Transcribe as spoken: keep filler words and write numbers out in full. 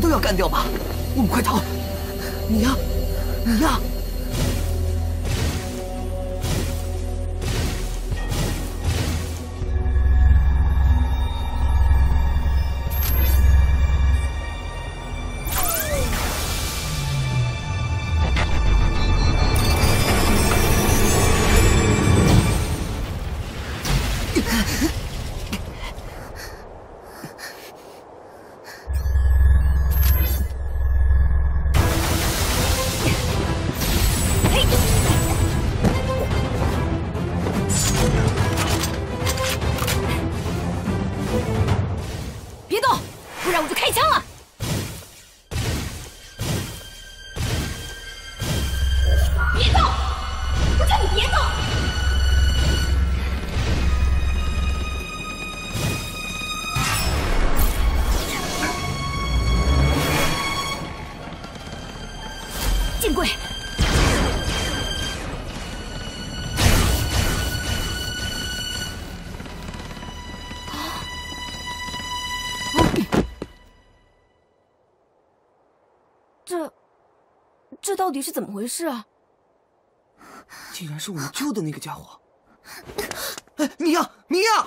们都要干掉吧？我们快逃！你呀，你呀！ 这到底是怎么回事啊？竟然是我们救的那个家伙！哎，米娅，米娅！